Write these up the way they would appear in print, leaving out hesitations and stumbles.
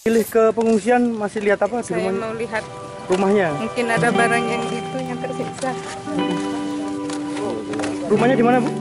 Pilih ke pengungsian masih lihat apa? Saya mau lihat rumahnya. Mungkin ada barang yang itu yang tersiksa. Rumahnya di mana, Bu?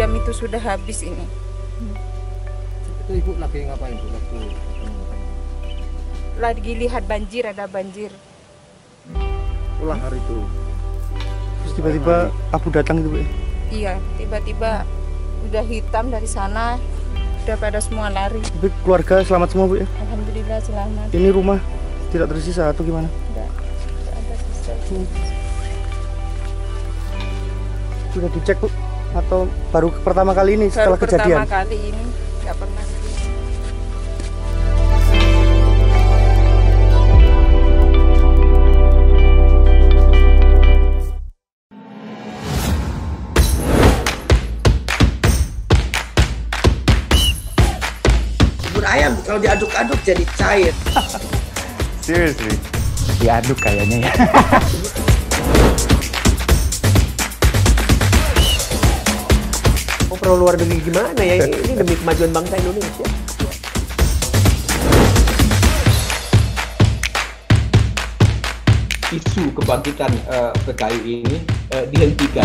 Jam itu sudah habis ini. Itu ibu lagi ngapain? Lagi lihat banjir, ada banjir. Ulang hari itu. Terus tiba-tiba abu datang itu, Bu? Iya, tiba-tiba udah hitam dari sana, udah pada semua lari. Tapi keluarga selamat semua, Bu ya? Alhamdulillah selamat. Ini rumah tidak tersisa atau gimana? Tidak ada sisa. Sudah dicek, Bu? Atau baru pertama kali ini setelah kejadian? Pertama kali ini, nggak pernah. Bubur ayam kalau diaduk-aduk jadi cair. Seriously, diaduk kayaknya ya. Pro luar negeri gimana ya, ini demi kemajuan bangsa Indonesia. Isu kebangkitan PKI ini dihentikan.